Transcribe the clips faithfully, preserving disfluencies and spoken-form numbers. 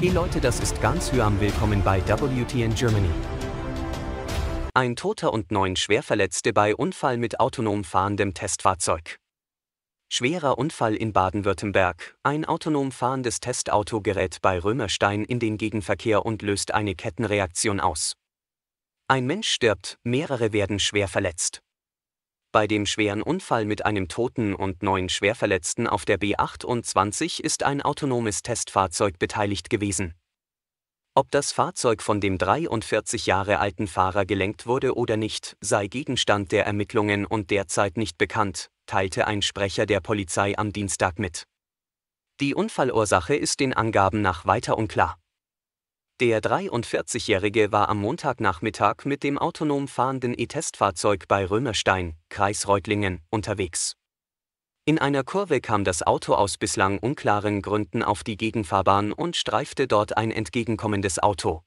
Hey Leute, das ist ganz Hyam, willkommen bei W T N Germany. Ein Toter und neun Schwerverletzte bei Unfall mit autonom fahrendem Testfahrzeug. Schwerer Unfall in Baden-Württemberg, ein autonom fahrendes Testauto gerät bei Römerstein in den Gegenverkehr und löst eine Kettenreaktion aus. Ein Mensch stirbt, mehrere werden schwer verletzt. Bei dem schweren Unfall mit einem Toten und neun Schwerverletzten auf der B achtundzwanzig ist ein autonomes Testfahrzeug beteiligt gewesen. Ob das Fahrzeug von dem dreiundvierzig Jahre alten Fahrer gelenkt wurde oder nicht, sei Gegenstand der Ermittlungen und derzeit nicht bekannt, teilte ein Sprecher der Polizei am Dienstag mit. Die Unfallursache ist den Angaben nach weiter unklar. Der dreiundvierzigjährige war am Montagnachmittag mit dem autonom fahrenden E-Testfahrzeug bei Römerstein, Kreis Reutlingen, unterwegs. In einer Kurve kam das Auto aus bislang unklaren Gründen auf die Gegenfahrbahn und streifte dort ein entgegenkommendes Auto.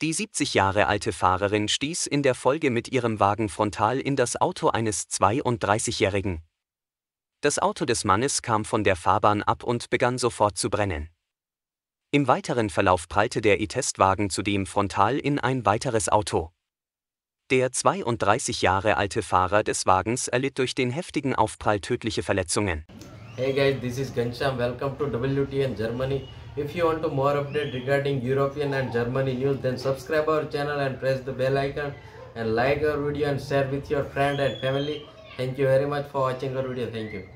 Die siebzig Jahre alte Fahrerin stieß in der Folge mit ihrem Wagen frontal in das Auto eines zweiunddreißigjährigen. Das Auto des Mannes kam von der Fahrbahn ab und begann sofort zu brennen. Im weiteren Verlauf prallte der E-Testwagen zudem frontal in ein weiteres Auto. Der zweiunddreißig Jahre alte Fahrer des Wagens erlitt durch den heftigen Aufprall tödliche Verletzungen. Hey guys, this is Ghanshyam. Welcome to W T N Germany. If you want to more update regarding European and Germany news, then subscribe our channel and press the bell icon and like our video and share with your friend and family. Thank you very much for watching our video. Thank you.